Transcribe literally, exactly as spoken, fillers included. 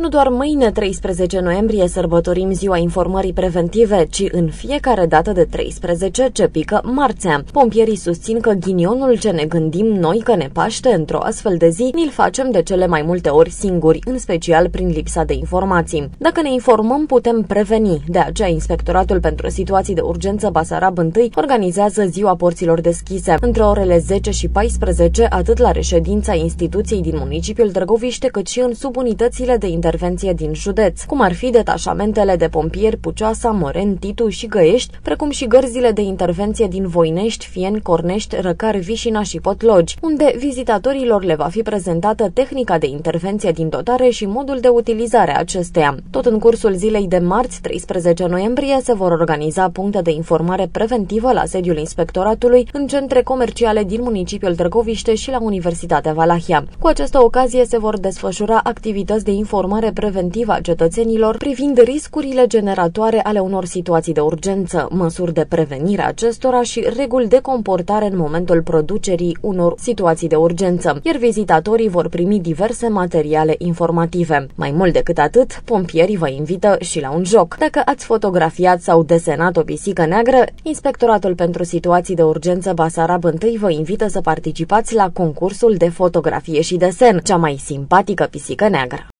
Nu doar mâine, treisprezece noiembrie, sărbătorim Ziua Informării Preventive, ci în fiecare dată de treisprezece ce pică marțea. Pompierii susțin că ghinionul ce ne gândim noi că ne paște într-o astfel de zi, ni-l facem de cele mai multe ori singuri, în special prin lipsa de informații. Dacă ne informăm, putem preveni. De aceea, Inspectoratul pentru Situații de Urgență Basarab I organizează Ziua Porților Deschise, între orele zece și paisprezece, atât la reședința instituției din municipiul Târgoviște, cât și în subunitățile de intervenție din județ, cum ar fi detașamentele de pompieri Pucioasa, Moreni, Titu și Găești, precum și gărzile de intervenție din Voinești, Fieni, Cornești, Răcari, Vișina și Potlogi, unde vizitatorilor le va fi prezentată tehnica de intervenție din dotare și modul de utilizare acesteia. Tot în cursul zilei de marți, treisprezece noiembrie, se vor organiza puncte de informare preventivă la sediul Inspectoratului, în centre comerciale din municipiul Târgoviște și la Universitatea Valahia. Cu această ocazie se vor desfășura activități de informare Informare preventivă a cetățenilor privind riscurile generatoare ale unor situații de urgență, măsuri de prevenire a acestora și reguli de comportare în momentul producerii unor situații de urgență, iar vizitatorii vor primi diverse materiale informative. Mai mult decât atât, pompierii vă invită și la un joc. Dacă ați fotografiat sau desenat o pisică neagră, Inspectoratul pentru Situații de Urgență Basarab I vă invită să participați la concursul de fotografie și desen, cea mai simpatică pisică neagră.